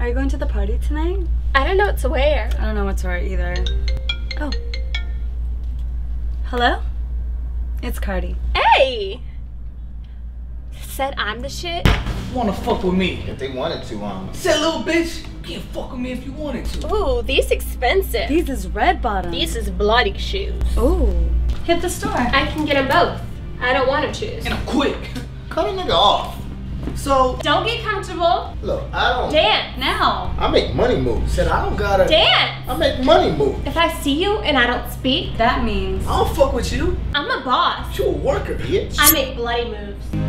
Are you going to the party tonight? I don't know what to wear. I don't know what to wear either. Oh. Hello? It's Cardi. Hey! Said I'm the shit. Wanna fuck with me? If they wanted to, said little bitch, you can't fuck with me if you wanted to. Ooh, these expensive. These is red bottom. These is bloody shoes. Ooh. Hit the store. I can get them both. I don't want to choose. And I'm quick. Cut a nigga off. So don't get comfortable. Look, I don't dance now. I make money moves. Said I don't gotta dance. I make money moves. If I see you and I don't speak, that means I don't fuck with you. I'm a boss. You a worker, bitch. I make bloody moves.